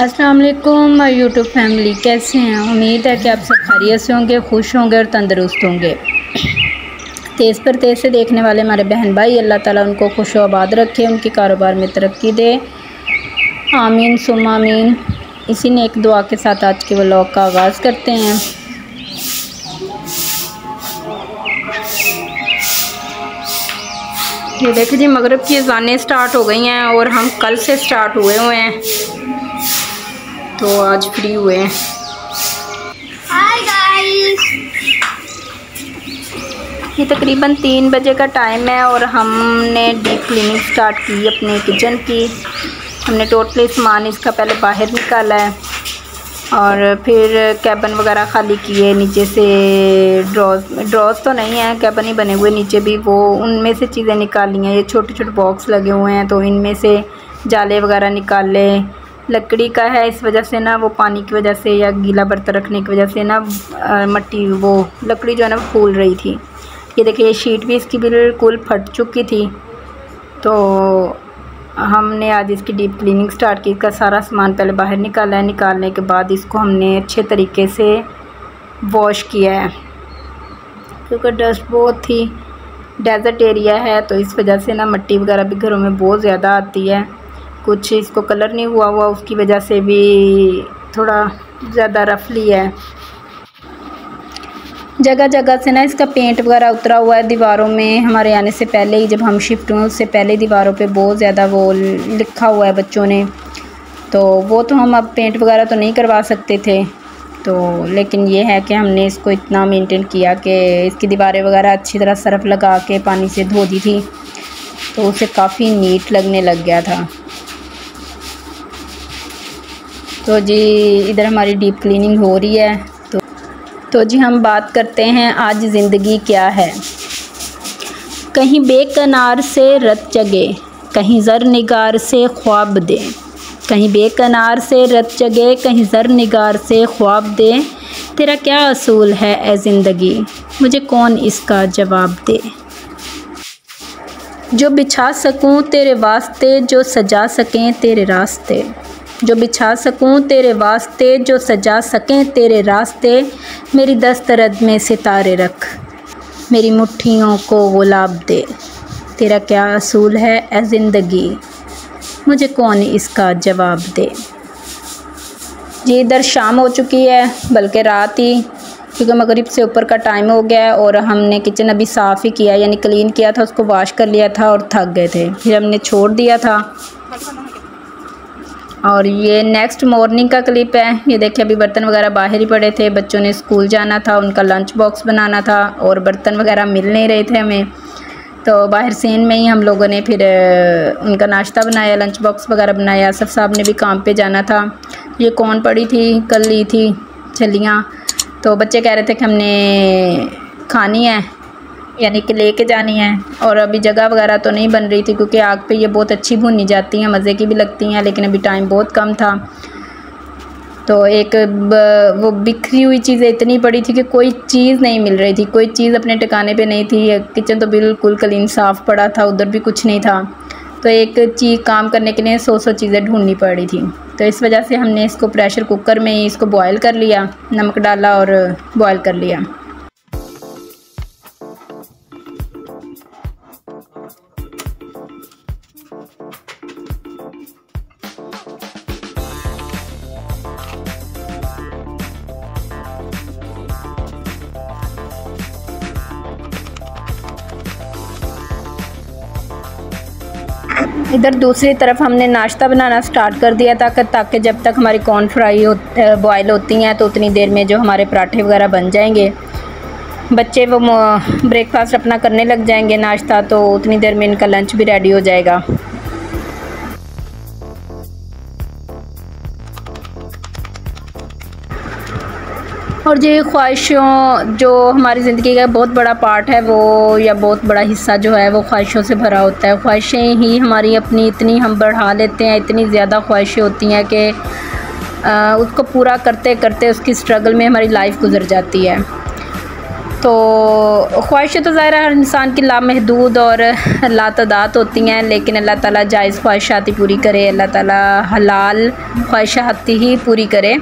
अस्सलाम वालेकुम my YouTube family, कैसे हैं? उम्मीद है कि आप सब खैरियत से होंगे, खुश होंगे और तंदुरुस्त होंगे। तेज़ पर तेज़ से देखने वाले हमारे बहन भाई, अल्लाह ताला उनको खुश व आबाद रखे, उनके कारोबार में तरक्की दे, आमीन सुम्मा आमीन। इसी नेक दुआ के साथ आज के व्लॉग का आगाज़ करते हैं। ये देखिए जी, मगरिब की अजानें स्टार्ट हो गई हैं और हम कल से स्टार्ट हुए हैं, तो आज फ्री हुए हैं। हाय गाइस, ये तकरीबन 3 बजे का टाइम है और हमने डीप क्लीनिंग स्टार्ट की अपने किचन की। हमने टोटली सामान इसका पहले बाहर निकाला है और फिर कैबिन वगैरह खाली किए, नीचे से ड्रॉज तो नहीं है, कैबिन ही बने हुए नीचे भी, वो उनमें से चीज़ें निकाली हैं। ये छोटे छोटे बॉक्स लगे हुए हैं तो इनमें से जाले वगैरह निकाले। लकड़ी का है, इस वजह से ना वो पानी की वजह से या गीला बर्तन रखने की वजह से ना मट्टी, वो लकड़ी जो है ना वो फूल रही थी। ये देखिए, ये शीट भी इसकी बिल्कुल फट चुकी थी, तो हमने आज इसकी डीप क्लीनिंग स्टार्ट की। इसका सारा सामान पहले बाहर निकाला है, निकालने के बाद इसको हमने अच्छे तरीके से वॉश किया है, क्योंकि डस्ट बहुत थी, डेजर्ट एरिया है तो इस वजह से ना मिट्टी वगैरह भी घरों में बहुत ज़्यादा आती है। कुछ इसको कलर नहीं हुआ हुआ, उसकी वजह से भी थोड़ा ज़्यादा रफली है। जगह जगह से ना इसका पेंट वगैरह उतरा हुआ है दीवारों में। हमारे आने से पहले ही, जब हम शिफ्ट हुए उससे पहले दीवारों पे बहुत ज़्यादा वो लिखा हुआ है बच्चों ने, तो वो तो हम अब पेंट वगैरह तो नहीं करवा सकते थे, तो लेकिन ये है कि हमने इसको इतना मेंटेन किया कि इसकी दीवारें वगैरह अच्छी तरह सर्फ लगा के पानी से धो दी थी, तो उसे काफ़ी नीट लगने लग गया था। तो जी इधर हमारी डीप क्लीनिंग हो रही है, तो जी हम बात करते हैं आज ज़िंदगी क्या है। कहीं बेकनार से रत जगे, कहीं ज़र निगार से ख्वाब दे, कहीं बेकनार से रत जगे, कहीं ज़र निगार से ख्वाब दे, तेरा क्या असूल है ए ज़िंदगी, मुझे कौन इसका जवाब दे। जो बिछा सकूं तेरे वास्ते, जो सजा सकें तेरे रास्ते, जो बिछा सकूं तेरे वास्ते, जो सजा सकें तेरे रास्ते, मेरी दस्तरद में सितारे रख, मेरी मुट्ठियों को गुलाब दे, तेरा क्या असूल है ए ज़िंदगी, मुझे कौन इसका जवाब दे। जी इधर शाम हो चुकी है, बल्कि रात ही, क्योंकि मगरिब से ऊपर का टाइम हो गया है और हमने किचन अभी साफ़ ही किया, यानी क्लीन किया था, उसको वाश कर लिया था और थक गए थे, फिर हमने छोड़ दिया था। और ये नेक्स्ट मॉर्निंग का क्लिप है। ये देखिए, अभी बर्तन वगैरह बाहर ही पड़े थे, बच्चों ने स्कूल जाना था, उनका लंच बॉक्स बनाना था और बर्तन वगैरह मिल नहीं रहे थे हमें, तो बाहर सेन में ही हम लोगों ने फिर उनका नाश्ता बनाया, लंच बॉक्स वगैरह बनाया। आसफ़ साहब ने भी काम पे जाना था। ये कौन पड़ी थी, कल ली थी छलियाँ, तो बच्चे कह रहे थे कि हमने खानी है, यानी कि लेके जानी है, और अभी जगह वगैरह तो नहीं बन रही थी, क्योंकि आग पे ये बहुत अच्छी भुनी जाती हैं, मज़े की भी लगती हैं, लेकिन अभी टाइम बहुत कम था। तो एक वो बिखरी हुई चीज़ें इतनी पड़ी थी कि कोई चीज़ नहीं मिल रही थी, कोई चीज़ अपने ठिकाने पे नहीं थी। किचन तो बिल्कुल क्लीन साफ़ पड़ा था, उधर भी कुछ नहीं था, तो एक चीज़ काम करने के लिए 100 चीज़ें ढूँढनी पड़ी थी। तो इस वजह से हमने इसको प्रेशर कुकर में ही इसको बॉयल कर लिया, नमक डाला और बॉयल कर लिया। इधर दूसरी तरफ हमने नाश्ता बनाना स्टार्ट कर दिया था, ताकि जब तक हमारी कॉर्न फ्राई बॉयल होती हैं तो उतनी देर में जो हमारे पराठे वगैरह बन जाएंगे, बच्चे वो ब्रेकफास्ट अपना करने लग जाएंगे नाश्ता, तो उतनी देर में इनका लंच भी रेडी हो जाएगा। और ये ख्वाहिशों, जो हमारी ज़िंदगी का बहुत बड़ा पार्ट है वो, या बहुत बड़ा हिस्सा जो है वो ख्वाहिशों से भरा होता है। ख्वाहिशें ही हमारी अपनी इतनी हम बढ़ा लेते हैं, इतनी ज़्यादा ख्वाहिशें होती हैं कि उसको पूरा करते करते उसकी स्ट्रगल में हमारी लाइफ गुजर जाती है। तो ख्वाहिशें तो ज़ाहिर है हर इंसान की लामहदूद और लातदाद होती हैं, लेकिन अल्लाह ताला जायज़ ख्वाहिशात पूरी करे, अल्लाह ताला हलाल ख्वाहिशात ही पूरी करे।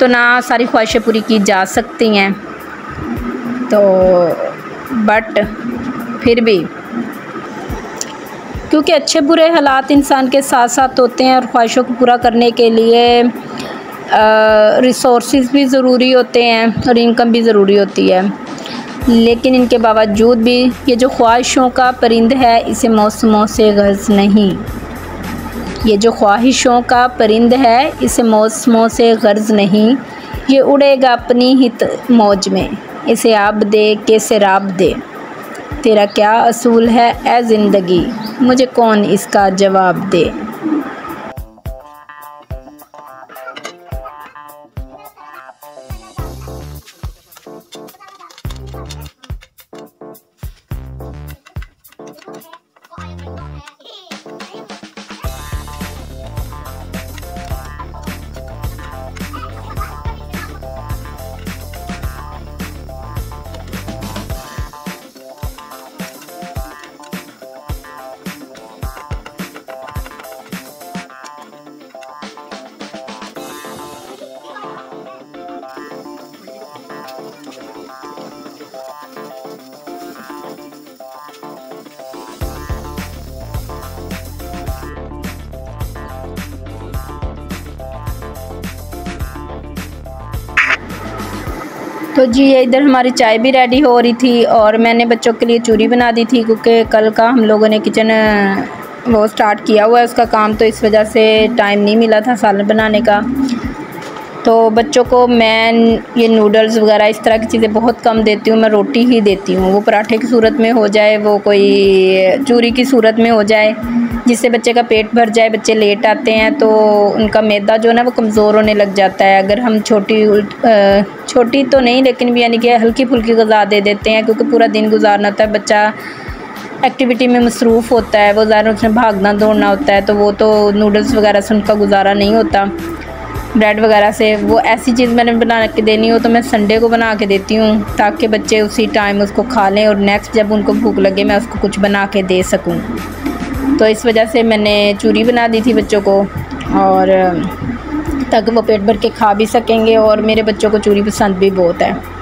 तो ना सारी ख्वाहिशें पूरी की जा सकती हैं, तो बट फिर भी क्योंकि अच्छे बुरे हालात इंसान के साथ साथ होते हैं और ख्वाहिशों को पूरा करने के लिए रिसोर्सेज भी ज़रूरी होते हैं और इनकम भी ज़रूरी होती है। लेकिन इनके बावजूद भी ये जो ख्वाहिशों का परिंद है इसे मौसमों से गर्ज नहीं, ये जो ख्वाहिशों का परिंद है इसे मौसमों से गर्ज नहीं, ये उड़ेगा अपनी हित मौज में, इसे आब दे के सैराब दे, तेरा क्या असूल है ए ज़िंदगी, मुझे कौन इसका जवाब दे। तो जी ये इधर हमारी चाय भी रेडी हो रही थी और मैंने बच्चों के लिए चूरी बना दी थी, क्योंकि कल का हम लोगों ने किचन वो स्टार्ट किया हुआ है उसका काम, तो इस वजह से टाइम नहीं मिला था सालन बनाने का। तो बच्चों को मैं ये नूडल्स वगैरह इस तरह की चीज़ें बहुत कम देती हूँ, मैं रोटी ही देती हूँ, वो पराठे की सूरत में हो जाए, वो कोई चूरी की सूरत में हो जाए, जिससे बच्चे का पेट भर जाए। बच्चे लेट आते हैं तो उनका मैदा जो है ना वो कमज़ोर होने लग जाता है। अगर हम छोटी तो नहीं, लेकिन भी यानी कि हल्की फुल्की ग़िज़ा दे देते हैं, क्योंकि पूरा दिन गुजारना होता है, बच्चा एक्टिविटी में मसरूफ़ होता है, वो ज़्यादा उसमें भागना दौड़ना होता है, तो वो तो नूडल्स वगैरह से उनका गुजारा नहीं होता, ब्रेड वगैरह से। वो ऐसी चीज़ मैंने बना के देनी हो तो मैं संडे को बना के देती हूँ, ताकि बच्चे उसी टाइम उसको खा लें और नेक्स्ट जब उनको भूख लगे मैं उसको कुछ बना के दे सकूँ। तो इस वजह से मैंने चूरी बना दी थी बच्चों को, और ताकि वो पेट भर के खा भी सकेंगे, और मेरे बच्चों को चूरी पसंद भी बहुत है।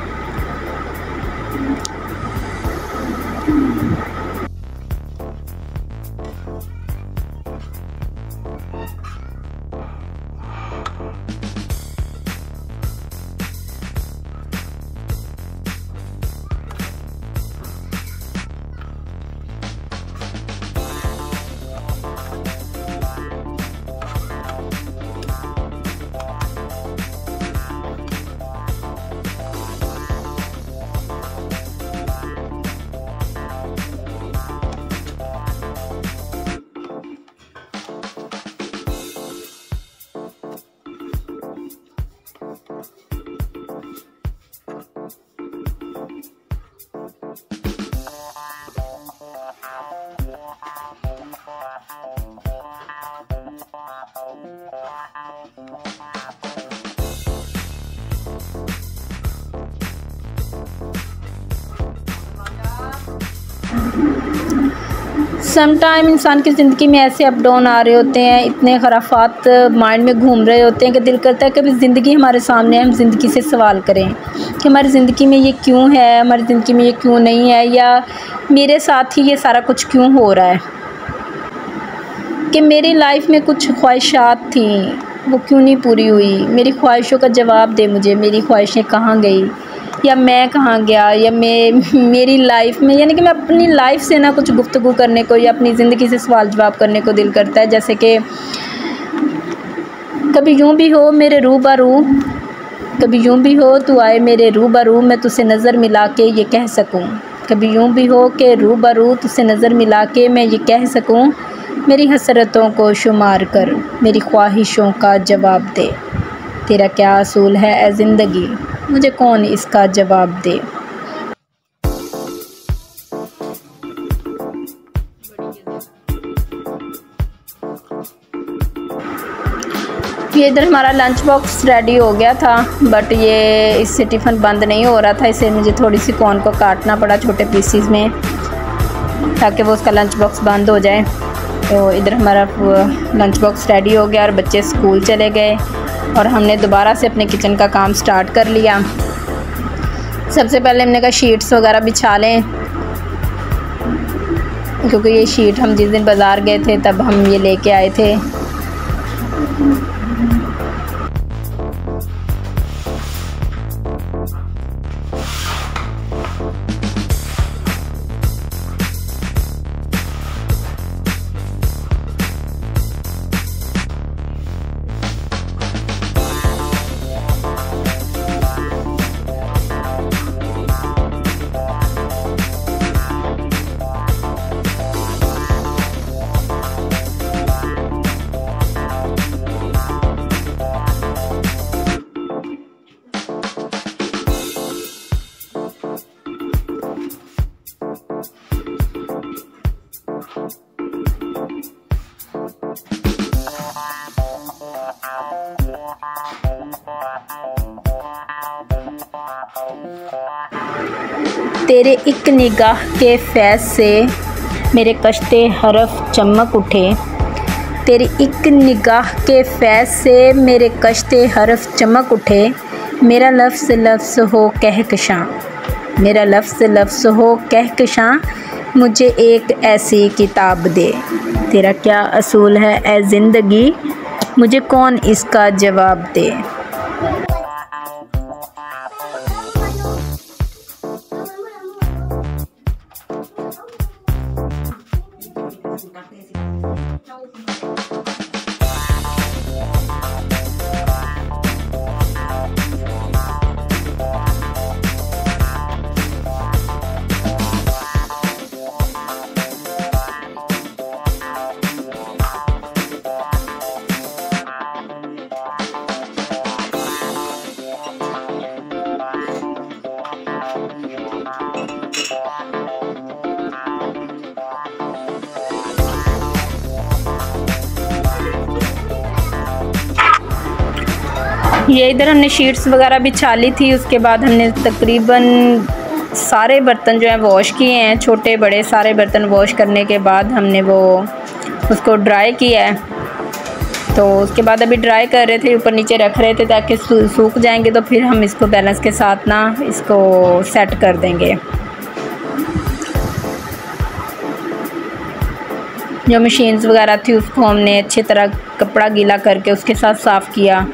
समटाइम इंसान की ज़िंदगी में ऐसे अप डाउन आ रहे होते हैं, इतने खराफात माइंड में घूम रहे होते हैं कि दिल करता है कि अभी ज़िंदगी हमारे सामने है, हम ज़िंदगी से सवाल करें कि हमारी ज़िंदगी में ये क्यों है, हमारी ज़िंदगी में ये क्यों नहीं है, या मेरे साथ ही ये सारा कुछ क्यों हो रहा है, कि मेरी लाइफ में कुछ ख्वाहिशात थी वो क्यों नहीं पूरी हुई, मेरी ख्वाहिशों का जवाब दे मुझे, मेरी ख्वाहिशें कहाँ गई, या मैं कहाँ गया, या मेरी लाइफ में, यानी कि मैं अपनी लाइफ से ना कुछ गुफ्तगू करने को या अपनी ज़िंदगी से सवाल जवाब करने को दिल करता है। जैसे कि कभी यूँ भी हो मेरे रूबरू, कभी यूँ भी हो तू आए मेरे रूबरू, मैं तुझसे नज़र मिला के ये कह सकूँ, कभी यूँ भी हो कि रूबरू तुझसे नज़र मिला के मैं ये कह सकूँ, मेरी हसरतों को शुमार कर, मेरी ख्वाहिशों का जवाब दे, तेरा क्या असूल है ए ज़िंदगी, मुझे कौन इसका जवाब दे। ये इधर हमारा लंच बॉक्स रेडी हो गया था, बट ये इससे टिफ़िन बंद नहीं हो रहा था, इससे मुझे थोड़ी सी कॉर्न को काटना पड़ा छोटे पीसीज में ताकि वो उसका लंच बॉक्स बंद हो जाए। तो इधर हमारा लंच बॉक्स रेडी हो गया और बच्चे स्कूल चले गए और हमने दोबारा से अपने किचन का काम स्टार्ट कर लिया। सबसे पहले हमने कहा शीट्स वगैरह बिछा लें, क्योंकि ये शीट हम जिस दिन बाज़ार गए थे तब हम ये लेके आए थे। तेरे एक निगाह के फैज़ से मेरे कश्ते हरफ चमक उठे, तेरी एक निगाह के फैज़ से मेरे कश्ते हरफ चमक उठे, मेरा लफ्ज़ लफ्ज़ हो कहकशां, मेरा लफ्ज़ लफ्ज़ हो कहकशां, मुझे एक ऐसी किताब दे, तेरा क्या असूल है ए ज़िंदगी, मुझे कौन इसका जवाब दे। ये इधर हमने शीट्स वगैरह बिछा ली थी, उसके बाद हमने तकरीबन सारे बर्तन जो हैं वॉश किए हैं, छोटे बड़े सारे बर्तन वॉश करने के बाद हमने वो उसको ड्राई किया है। तो उसके बाद अभी ड्राई कर रहे थे, ऊपर नीचे रख रहे थे ताकि सूख जाएंगे, तो फिर हम इसको बैलेंस के साथ ना इसको सेट कर देंगे। जो मशीन्स वगैरह थी उसको हमने अच्छी तरह कपड़ा गीला करके उसके साथ साफ़ किया,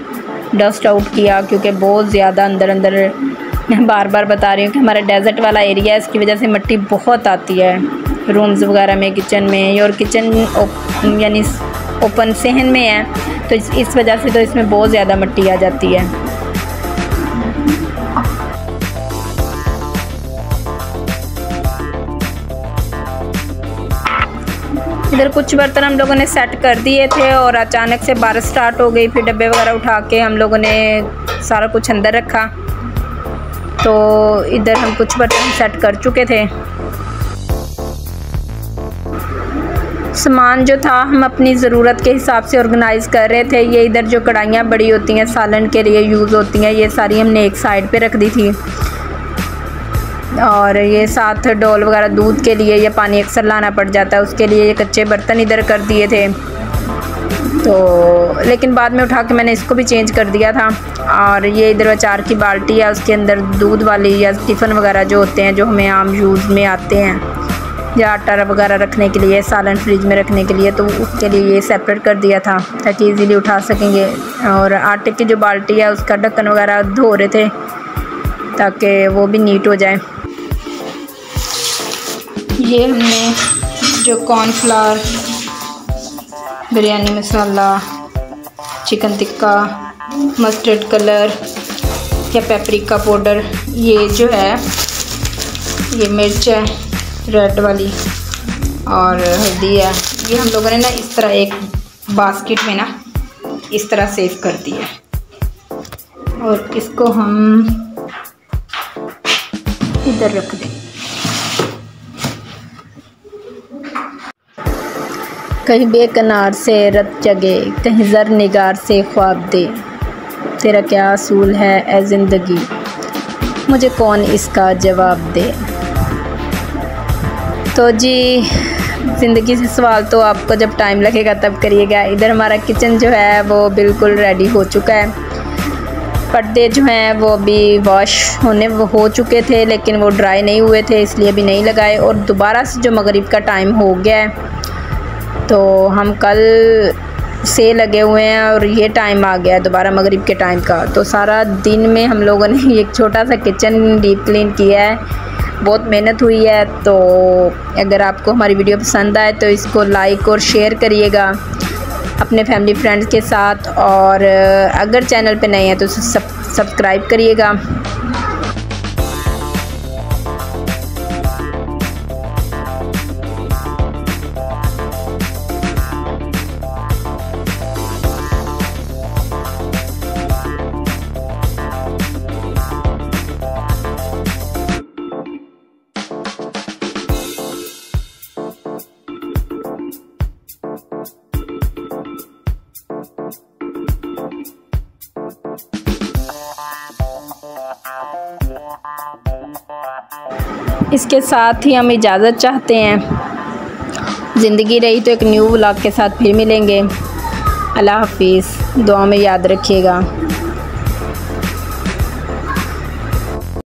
डस्ट आउट किया, क्योंकि बहुत ज़्यादा अंदर अंदर बार बार बता रही हूँ कि हमारा डेजर्ट वाला एरिया है, इसकी वजह से मिट्टी बहुत आती है रूम्स वगैरह में, किचन में, और किचन यानी ओपन सहन में है, तो इस वजह से तो इसमें बहुत ज़्यादा मिट्टी आ जाती है। इधर कुछ बर्तन हम लोगों ने सेट कर दिए थे और अचानक से बारिश स्टार्ट हो गई, फिर डब्बे वगैरह उठा के हम लोगों ने सारा कुछ अंदर रखा। तो इधर हम कुछ बर्तन सेट कर चुके थे, सामान जो था हम अपनी ज़रूरत के हिसाब से ऑर्गेनाइज़ कर रहे थे। ये इधर जो कढ़ाइयाँ बड़ी होती हैं सालन के लिए यूज़ होती हैं, ये सारी हमने एक साइड पे रख दी थी, और ये साथ डोल वगैरह दूध के लिए, ये पानी अक्सर लाना पड़ जाता है, उसके लिए ये कच्चे बर्तन इधर कर दिए थे। तो लेकिन बाद में उठा के मैंने इसको भी चेंज कर दिया था। और ये इधर अचार की बाल्टी है, उसके अंदर दूध वाली या टिफ़िन वगैरह जो होते हैं जो हमें आम यूज़ में आते हैं, या आटा वगैरह रखने के लिए, सालन फ्रिज में रखने के लिए, तो उसके लिए ये सेपरेट कर दिया था ताकि ईज़िली उठा सकेंगे। और आटे की जो बाल्टी है उसका ढक्कन वगैरह धो रहे थे ताकि वो भी नीट हो जाए। ये हमने जो cornflour, biryani masala, chicken tikka, mustard colour या पेपरिका पाउडर, ये जो है ये मिर्च है रेड वाली और हल्दी है, ये हम लोगों ने ना इस तरह एक बास्केट में ना इस तरह सेव कर दिया है और इसको हम इधर रख दें। कहीं बेकनार से रत जगे, कहीं ज़र निगार से ख्वाब दे। तेरा क्या असूल है ए ज़िंदगी, मुझे कौन इसका जवाब दे। तो जी ज़िंदगी से सवाल तो आपको जब टाइम लगेगा तब करिएगा। इधर हमारा किचन जो है वो बिल्कुल रेडी हो चुका है। पर्दे जो हैं वो अभी वॉश हो चुके थे, लेकिन वो ड्राई नहीं हुए थे, इसलिए अभी नहीं लगाए। और दोबारा से जो मगरिब का टाइम हो गया है, तो हम कल से लगे हुए हैं और ये टाइम आ गया है दोबारा मगरिब के टाइम का। तो सारा दिन में हम लोगों ने एक छोटा सा किचन डीप क्लीन किया है, बहुत मेहनत हुई है। तो अगर आपको हमारी वीडियो पसंद आए तो इसको लाइक और शेयर करिएगा अपने फैमिली फ्रेंड्स के साथ, और अगर चैनल पे नए हैं तो सब्सक्राइब करिएगा। इसके साथ ही हम इजाज़त चाहते हैं। ज़िंदगी रही तो एक न्यू व्लॉग के साथ फिर मिलेंगे। अल्लाह हाफिज़, दुआ में याद रखिएगा।